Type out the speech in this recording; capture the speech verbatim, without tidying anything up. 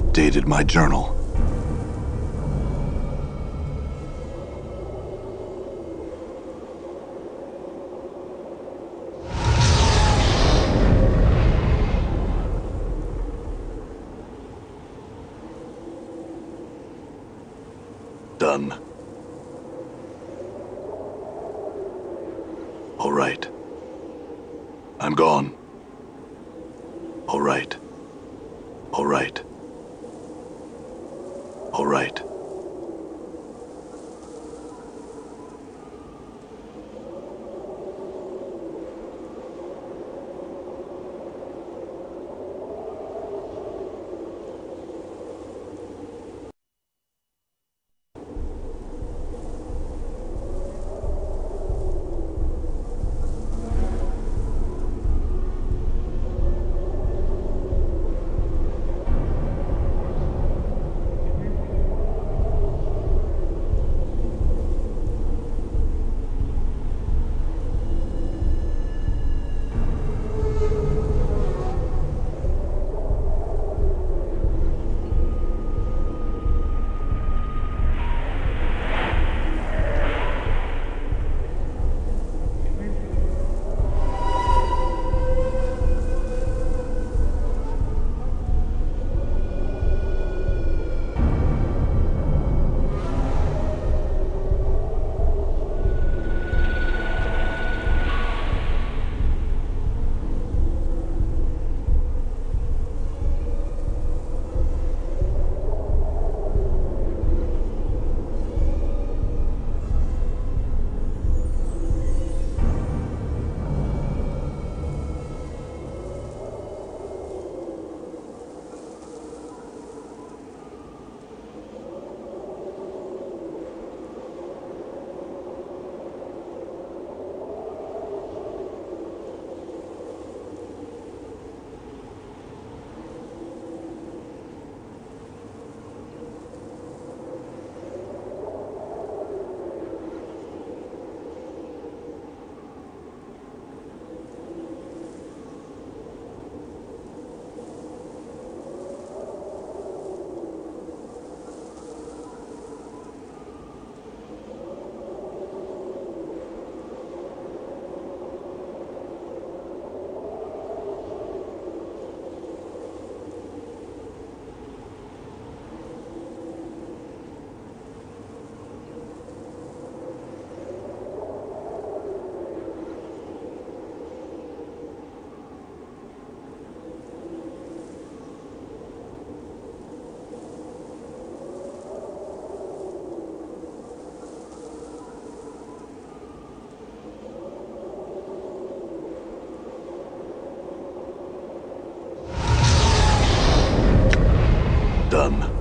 updated my journal. Done. All right. I'm gone. All right. All right. All right. Done.